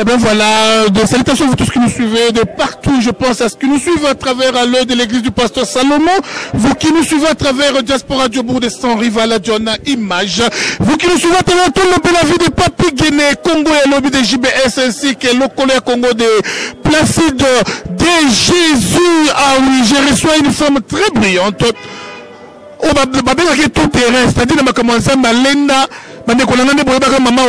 Eh bien voilà, des salutations à vous tous qui nous suivez de partout, je pense à ceux qui nous suivent à travers l'œil de l'église du pasteur Salomon, vous qui nous suivez à travers Diaspora Diobourg de San Rivala, Diona Image, vous qui nous suivez à travers tout le Bélavi de Papi Guinée, Congo et lobby de JBS ainsi que l'Okolé Congo de Placide de Jésus. Ah oui, je reçois une femme très brillante. Oh, bah, tout terrain, c'est-à-dire, on a commencé à Malenda, maman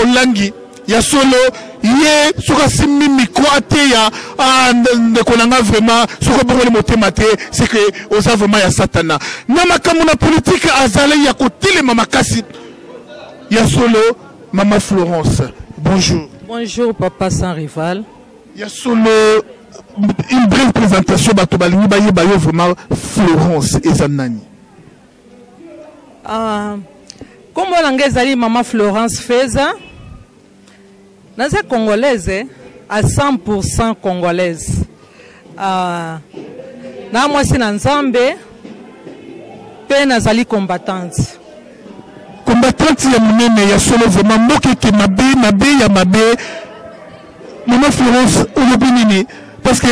Olangi. Ya solo ye soka simi micro ateya ande konanga vraiment soka bongole motema te c'est que oza vraiment ya satana na makamu na politique azale ya kotile mama kasi ya solo mama Florence bonjour. Bonjour papa sans rival. Ya solo une brève présentation batobali baye baye vraiment Florence ezanani. Ah comme on engage mama Florence Féza Naza congolaise à 100% congolaise. Na moi c'est Nzambe, pe nazali combattante. Combattante ya munene ya solo vraiment moke ke mabé ya mabé. Maman Florence olobinini parce que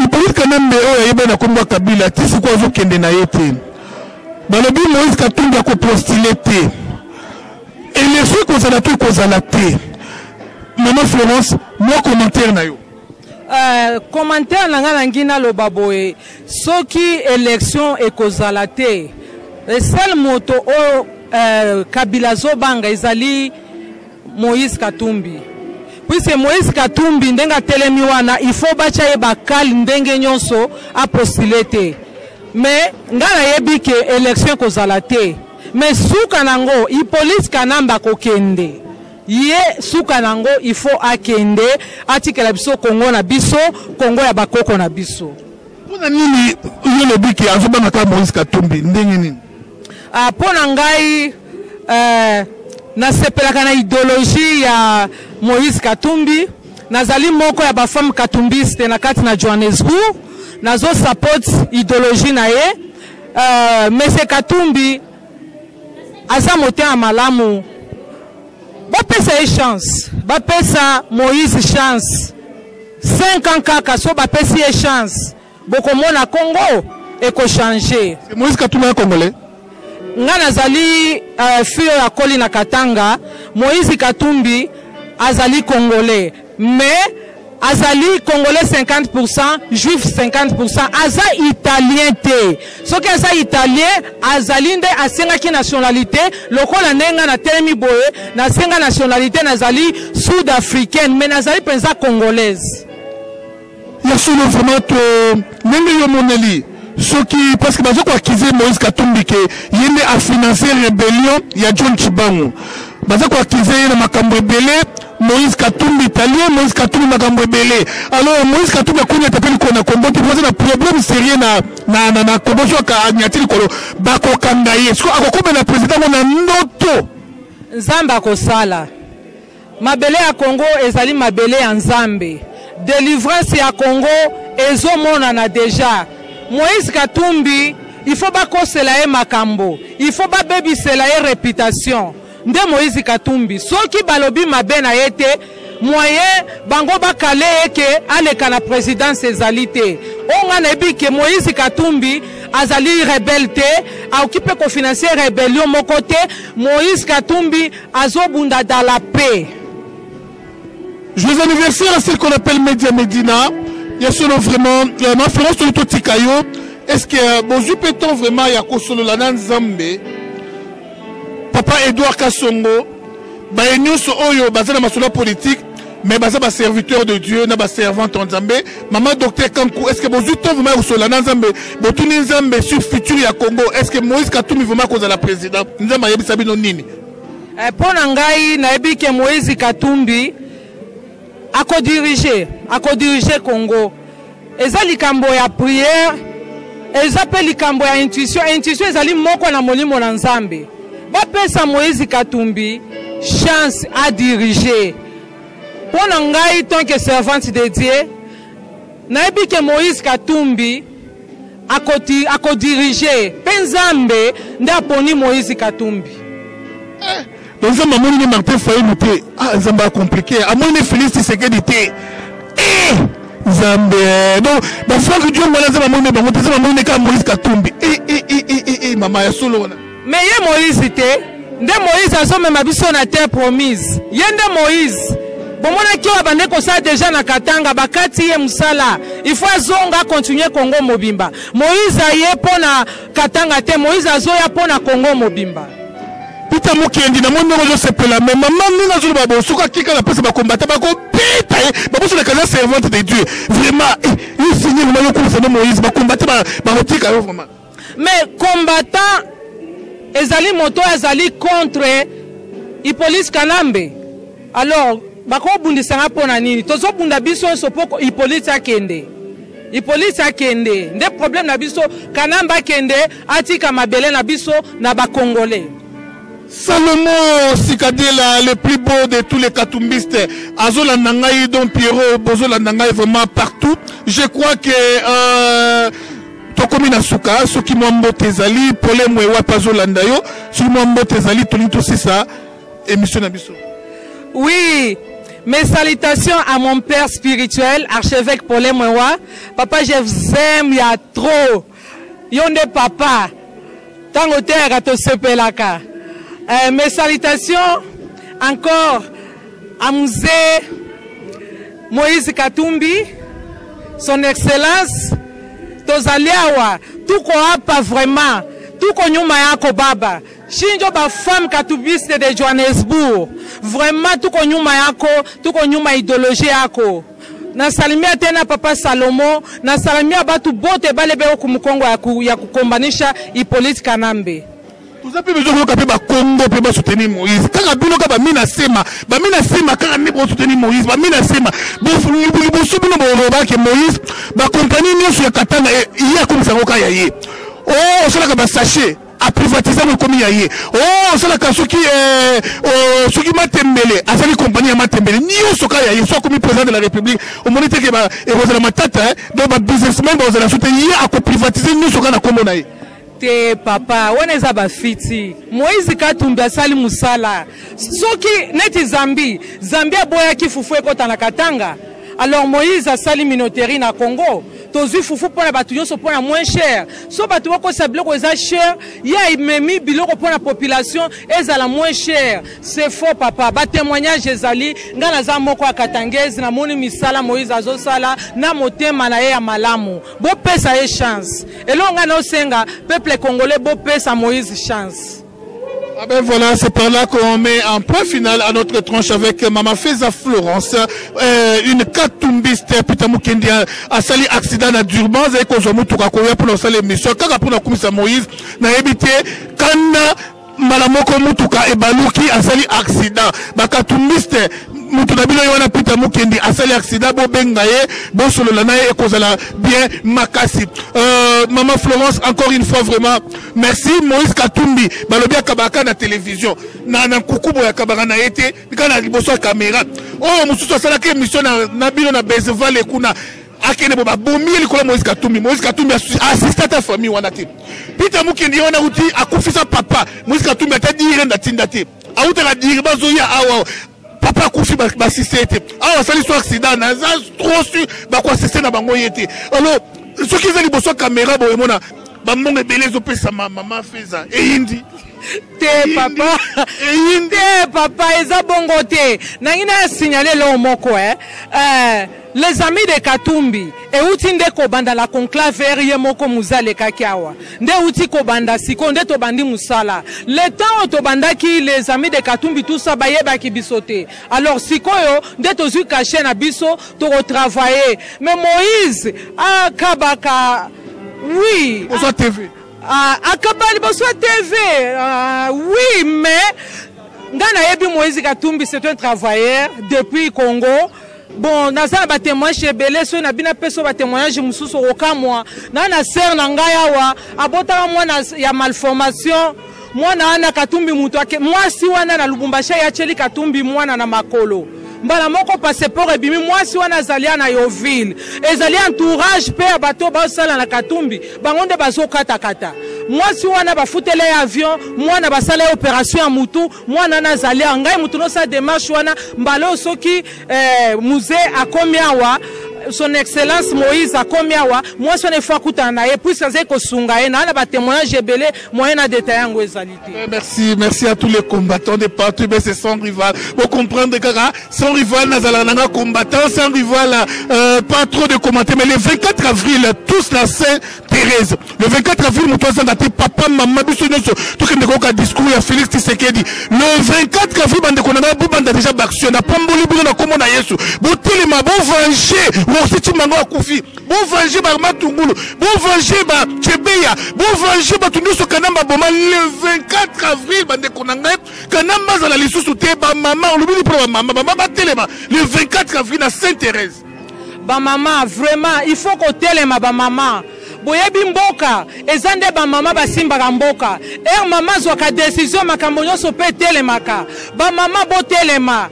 Hippolyte Kanambe o yeba na komba Kabila ti siko azo kende na yete. Balobi Moïse Katumbi ko postuler té. Et les feux qu'on a tout qu'on a té. Maman Florence, mon commentaire na yo. Commentaire nanga langina lo baboe. Ce qui élection et causalité. Le seul moto au Kabila Zobanga ezali Moïse Katumbi. Puisque Moïse Katumbi ndenga telemiwana il faut bacha ye bakal ndenge nyonso a postulate. Mais ngala yebi ke élection causalité. Mais souka nango Hippolyte Kanambe kokende. Ye soukanango il faut akende atikela biso Congo na biso Congo ya bakoko na biso. Pona nini yo le biki azoba na Moïse Katumbi ndenge nini? Ah pona ngai na sepelaka na idéologie ya Moïse Katumbi nazali moko ya ba femme katumbiste na kati na Johannesburg nazo support idéologie na ye monsieur Katumbi azamote amalamu. Bapesa chance, bapesa Moïse chance. 5 ans kaka so bapesa chance. Bokomona Congo et ko changer. Moïse Katumbi congolais. Nga nazali fille ya Kolina Katanga, Moïse Katumbi azali congolais, mais azali congolais 50%, juif 50%, aza italien té. So que aza italien, azali nde asenga ki nationalité, lokola nenga na telemi boye, na senga nationalité nazali sud-africaine, mais nazali penza congolaise. Yesu le vraiment nenge yo moneli. So ki parce que bazoko akize Moïse Katumbi ke yende a financer rébellion ya John Chibangu. Bazoko akize na makambo ebele Moïse Katumbi italien, Moïse Katumbi makambo ebele. Alors Moïse Katumbi akunya tapeli kona kombo ki pose na problème sérieux na kombo ka nyatili kolo bako kanda yesu. So akokome na président na noto. Nzamba ko sala. Mabele ya Congo ezali mabele ya Nzambe. Délivrance ya Congo ezomona na déjà. Moïse Katumbi, il faut pas qu'on se laie makambo. Il faut pas baby se laie réputation. Nde Moïse Katumbi. Ceux qui balobi ma ben a été, moyen, bango bakale eke, ale kana président sezalité. On a nebi que Moïse Katumbi, azali rebelte, a occupé qu'on finance rébellion mon côté, Moïse Katumbi, azobunda dans la paix. Joyeux anniversaire à celle qu'on appelle Média Medina. Bien sûr, vraiment, ma Florence, tout Tikayo, est-ce que bonjour peut-on vraiment Yako Sololana Nzambe, Papa Edouard Kassongo, Bayenius Oyo, basé dans ma sola politique, mais basé dans serviteur de Dieu, dans ma servante en Nzambe, maman docteur Kankou, est-ce que bonjour peut-on vraiment Yako Sololana Nzambe, Botouni Nzambe sur futur ya Congo, est-ce que Moïse Katumbi vraiment cause à la présidente, Nzambe Yebi Sabino Nini? Pour Nangaï, Naebi que Moïse Katumbi, à co-diriger Congo. Ezali kambo ya prière, ezapeli kambo ya intuition ezali moko na molimo na Nzambe. Bapesa Moïse Katumbi chance à diriger. Pona ngai tant que servante de Dieu, naibi que Moïse Katumbi à co-diriger. Pe Nzambe nda poni Moïse Katumbi. Nous avons un compliqué. Mais il y a Moïse, a terre promise. Il y a Moïse. Bon, déjà na Katanga, bakati ye musala. Il faut zonga continuer Congo Mobimba. Moïse a yé pona Katanga te, Moïse a zoya pona Congo Mobimba. Pita mokendi na monde rojo sepela mais maman nina zulu babo suka kika la pesa ba combattre ba ko pita babo sur la case servante de Dieu. Vraiment, il signe le maillot comme ça de Moïse ba combattre ba rotika vraiment. Mais combattant ezali moto ezali contre Hippolyte Kanambe. Alors Bako bundi sanga pona nini tozo bunda biso sopoko Hippolyte akende nde problème na biso Kanamba kende atika mabele na biso na ba congolais. Salomon Sikadela, le plus beau de tous les katumbistes, Azola Nangaï, Don Pierrot, Bozola Nangaï, vraiment partout. Je crois que Tokomina Souka, ceux qui m'ont mboté Zali, Polémoiwa, Pazola Nandayo, ceux qui m'ont mboté Zali, Tonito Sissa, émission Nabiso. Oui, mes salutations à mon père spirituel, archevêque Polémoiwa. Papa, je vous aime, il y a trop. Yonde papa, tangote agato sepelaka. Mes salutations encore à Musée Moïse Katumbi, son excellence, Tozaliawa, tout qu'on pas vraiment, tout qu'on a Kobaba, Shinjo ba femme katumbiste de Johannesburg, vraiment tout qu'on a tout qu'on a idéologie ako. Na salimia tena Papa Salomon, na salimia batu bote balebe okumukongo ya kukombanisha Hippolyte Kanambe. Vous avez besoin de Congo pour soutenir Moïse. Quand Moïse, à privatiser mon commis aïe. Oh, c'est la casse qui m'a tembelé, à sa compagnie à ma tembelé, ni au soca aïe, soit comme président de la République, au moment où il y a la matata, donc ma businessman, vous allez soutenir à privatiser nous soca la commonaïe. Papa, on est à Bafiti. Moïse Katumba Sali Musala. Soki neti Zambi. Zambi a boya ki foufoué kota na Katanga. Alors Moïse a sali minoterie na Congo. Tozu foufou pour la batuyo so pour la moins cher. So batuyo ko sa bloko za cher. Ya imemi biloko pour la population eza la moins cher. C'est faux papa. Ba témoignage ezali nga na za moko a Katangezi na moni misala Moïse azo sala na motema na ye ya malamu. Bo pesa ye chance. Elonga no senga peuple congolais bo pesa Moïse chance. Ah ben voilà, c'est par là qu'on met un point final à notre tranche avec Mama Féza Florence, une katumbiste putamukendi a sali accident à Durban, c'est qu'on se moutou kakoya pour la salle émission, quand on a commencé à Moïse, n'a évité, kana malamoko moutuka et balouki a sali accident, ma katumbiste Moutounabino Yoana Pita Moukendi, Asali Accident, Bo Bengaye, Bo Sololanaye et Kozala, bien Makassi. Maman Florence, encore une fois vraiment, merci Moïse Katumbi, Balobia Kabaka na télévision, Nana Koukoubo ya Kabaka na été, Nikana Riboso Caméra. Oh, Moussou Salaki, Mission Nabino na Bezeval et Kuna. Akene boba bomie likola Moïse Katumbi. Moïse Katumbi assiste à ta famille wanati. Pita Moukendi Yoana outi akufisa papa. Moïse Katumbi a ta dire ndati. Aouta la dire bazoya awa. Papa Koufi Bassissété. Ah, ça l'histoire accident. Nazaz, trop sûr, Bako assisté na Bangoyété. Alors, ceux qui ont les caméra, Boemona, Bamon et Bélez au Pessa, Maman Féza, et Indi. Té, papa, et Indi, papa, et Zabongoté. Nangina signalé l'homme moko, les amis de Katumbi, et outinde kobanda la conclave yé moko mouza le kakiawa. Nde outi kobanda si konde tobandi musala. Le temps tobanda ki les amis de Katumbi tout ça baye baki bisote. Alors si koyo, nde tozu kaché na biso, to retravailler. Mais Moïse, a kabaka, oui. Bonsoir TV. A kabali, bonsoir TV. Oui, mais, ngana yebi Moïse Katumbi, c'est un travailleur depuis Congo. Bon, nasa ba témoignage belé so na bina peso ba témoignage mususu oka moi. Na na sœur na ngayawa, abota moi na ya malformation. Moi na ana Katumbi muto ake. Moi si wana na Lubumbashi ya cheli Katumbi mwana na makolo. Mbala moko passeport ebimi moi si wana zalia na Yoville. Ezalia entourage père bato ba sala na Katumbi, bangonde bazo kata kata. moi si wana ba futele avion, moi na ba sala opération à mutu, moi na zalé ngai mutu no sa démarche wana mbalo soki musée à combien wa son excellence Moïse a combien wa moi son effort koutanaye puis sanze ko sunga e na ba témoignage belé moi na détail ngo ezalité. Merci à tous les combattants de partout mais c'est sans rival. Pour comprendre que sans rival nazala nanga combattant sans rival pas trop de commenter mais le 24 avril tous la Sainte-Thérèse. Le 24 avril nous tous daté papa maman biso nyoso tout que ndeko ka discours ya Félix Tshisekedi. Le 24 avril bande konanga bubanda déjà baction na pamboli bino na komona Yesu. Botele mabo venger Morsiti mango akufi. Bon venger ba matungulu. Bon venger ba chebeya. Bon venger ba tunduso kanamba boma le 24 avril bande konanga kanamba za la lisusu te ba maman olubili pro maman ba mama telema le 24 avril na Sainte-Thérèse. Ba maman vraiment il faut qu'on telema ba maman. Boyebi mboka ezande ba mama basimbaka mboka mama zwaka décision makambo nyonso pe telemaka ba mama botelema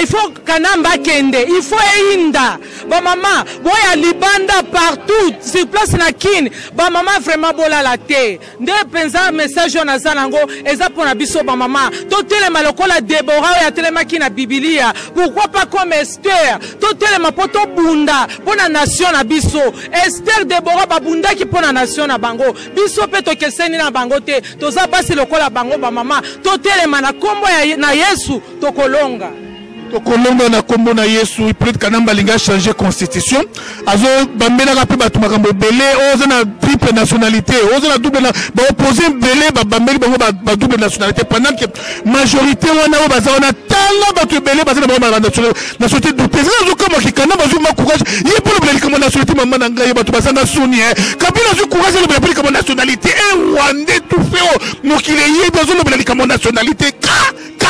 il faut kanamba kende il faut einda ba mama boya libanda partout sur place na kin ba mama vraiment bola la te nde penza message na zanango eza pona biso ba mama to telema lokola Déborah ya telema kina Biblia pourquoi pas comme Esther to telema poto bunda pona nation na biso Esther Déborah babunda qui pour la nation na bango biso peto keseni na bango te toza basi lokola bango ba mama totelema na kombo na Yesu tokolonga tokolonga na kombo na Yesu Hippolyte Kanambe linga changer constitution azo bambela ka pe batu makambo belé oza na triple nationalité oza na double na ba opposer belé ba bambeli bango ba double nationalité pendant que majorité wana o baza wana tala batu belé baza na ba nationalité double azo kama ki Kanambe azo ma courage yepo le comme nationalité mama na ngai batu baza na soni Kabila azo courage le comme nationalité et Rwandais tout féo mokile yepo azo le comme nationalité ka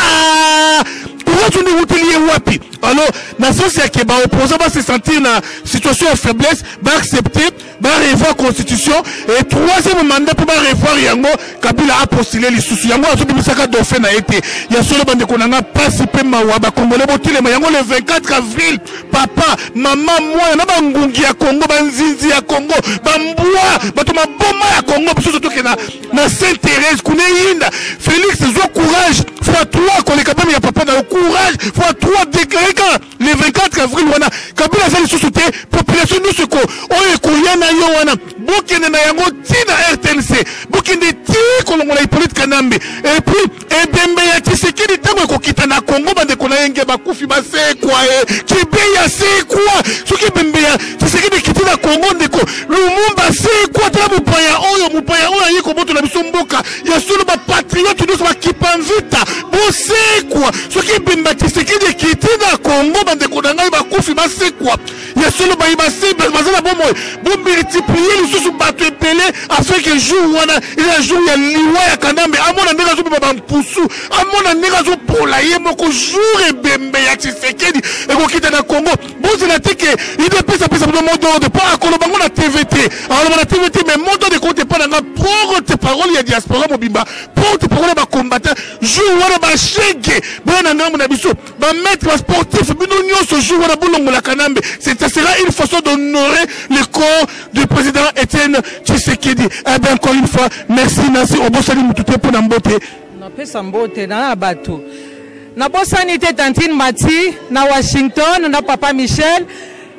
alors, la société qui va se sentir dans situation de faiblesse, va accepter, va revoir la constitution, et troisième mandat pour revoir Yango, Kabila a postulé les soucis. Yango a tout le sac de fait n'a été. Il y a seulement des Konanga, pas si peu Mawaba, Congolais, Yango le 24 avril, papa, maman, moi, on a Bangungi à Congo, Banzinzi à Congo, Bamboua, Batoma Boma à Congo, surtout qu'il y a la Sainte-Thérèse, Kounéinda, Félix, Zo courage, fois trois, qu'on est capable, il y a papa dans le courage, fois trois déclarés quand le 24 avril, on a Kabila fait les sous-soutés, population nous secoue, on est courrier na Yoana, Bokene na Yango, Tina RTNC, Bokene Ti, Kolongo na Hippolyte Kanambe, et puis, Ebembe ya Tshisekedi, Tango Kokita na Congo, Bande Konayenge, Bakufi, Basé, Kwae, Kibeya, c'est quoi, Souki Bembe ya Tshisekedi, Kiti na Congo, Ndeko, Lumumba, c'est quoi, Tala Mupaya, Oya, Yiko, Boto, Nabiso Mboka, Yasolo, Ba Patriote, Nous, Ba Kipanvita, Bo, c'est quoi, Souki Bembe, Tshisekedi, Kiti na Congo, Bande Konanga, Bakufi, Basé, quoi, Yasolo, Ba Ibase, Bazana, Bomoy, Bombe, Tipuye, Sous Bato, Epele, afin que Jouana, il y a Jou, il y a Liwa, il y a Kanambe, Amona, Negazo, Babam, Poussou, Amona, Negazo, Pola, Yemoko, Jour, Bembe, ya Tshisekedi, et Kokita na Congo, Bozinate, il dépêche à Pesabon, Mondo, de pas à Kolobango, la TVT, alors la TVT, mais Mondo, de compte pas dans la porte-parole, il y a diaspora, Mobimba, porte-parole, ma combattant, Jouana, ma chèque, Bonanam, mon abisso, ma maître, sportif, Binonio, ce Jouana, Boulongo, la Kanambe, c'est sera une façon d'honorer le corps du président Étienne Tshisekedi. Eh bien, encore une fois, merci. Au bon salut, tout pour n'emboter. Na pesa mbote na bato. Na bon sanité Tantine Mati, na Washington, na Papa Michel,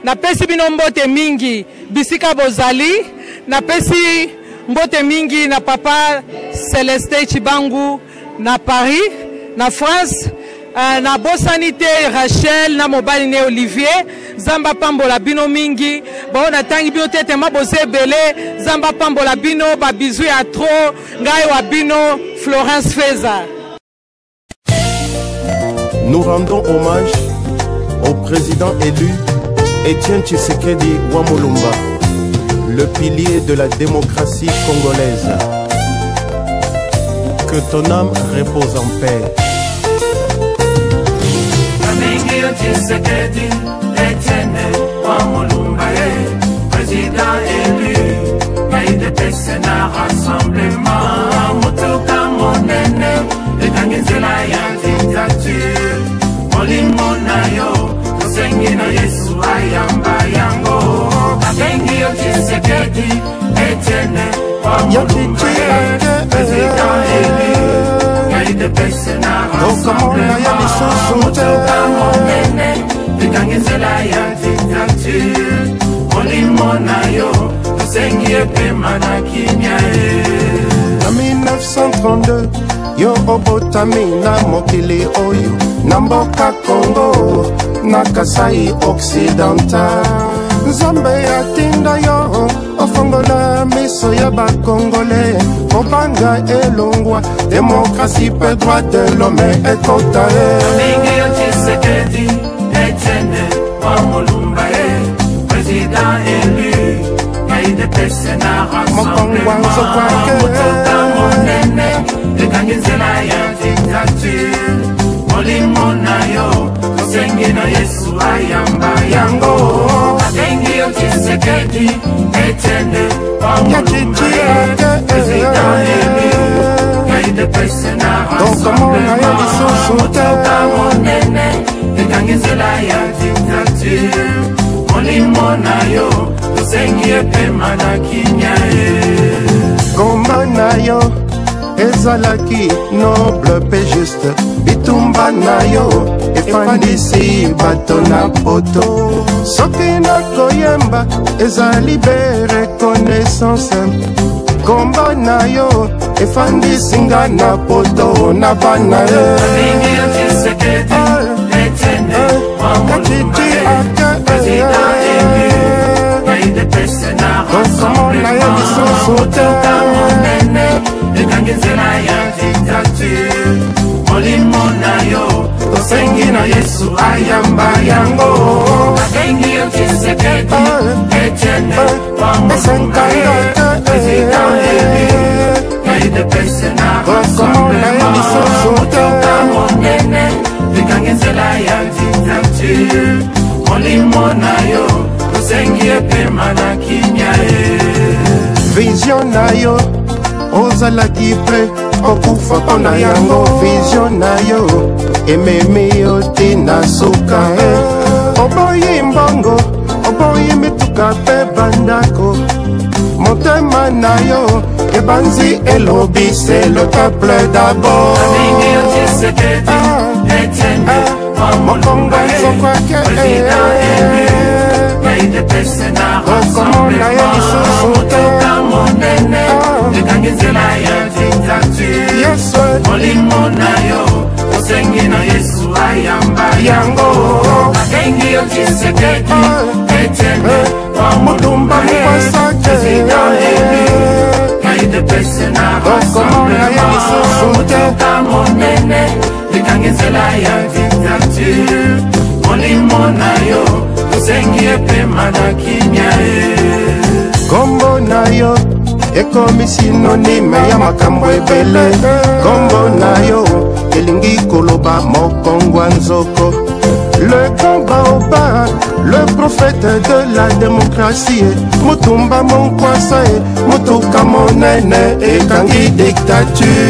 na pesi bino mbote mingi, bisika bozali, na pesi mbote mingi na Papa Celeste Chibangu, na Paris, na France. Na bonne sanité Rachel, na mobali né Olivier, Zamba Pambola Bino Mingi, bon na tangi bio tete mabose belé, Zamba Pambola Bino, ba bisou ya trop, ngai wa Bino, Florence Féza. Nous rendons hommage au président élu Étienne Tshisekedi Wamolumba, le pilier de la démocratie congolaise. Que ton âme repose en paix. Tshisekedi, Etienne, Wamolumba, président élu, pays de Tessena, rassemblement, Motoka, mon aîné, et Tangizela, y'a dictature, Molimo, Nayo, Sengina, Yesu, Ayamba, Yango, Abengi, Tshisekedi, Etienne, Wamolumba. En 1932, yo obotami na mokili oyo, na mboka Congo, na Kasai Occidental. Nzambe atinda yo, ofongola miso ya ba Congolais, kobanga elongwa, démocratie pe droit de l'homme ekota e. Mingi yo Tshisekedi, Etienne, Wamulumba e, président élu, Maïde Pesena rassemble, Moutoka Monene, Gomanayo ezalaki noble pe juste bitumba na yo efandisi bato na poto soki na koyemba ezali be reconnaissance komba na yo efandisi nga na poto na bana Vision na yo ozalaki pre okufa pona yango vision na yo ememi oti na suka oboyi mbongo oboyi mituka pe bandako motema na yo ebanzi elobi c'est le peuple d'abord Kombo na yo ekomi sinonime ya makambo ebele kombo na yo elingi koloba mokongwa nzoko le kombaoba le prophète de la démocratie mutumba monkwasa mutuka monene ekangi dictature.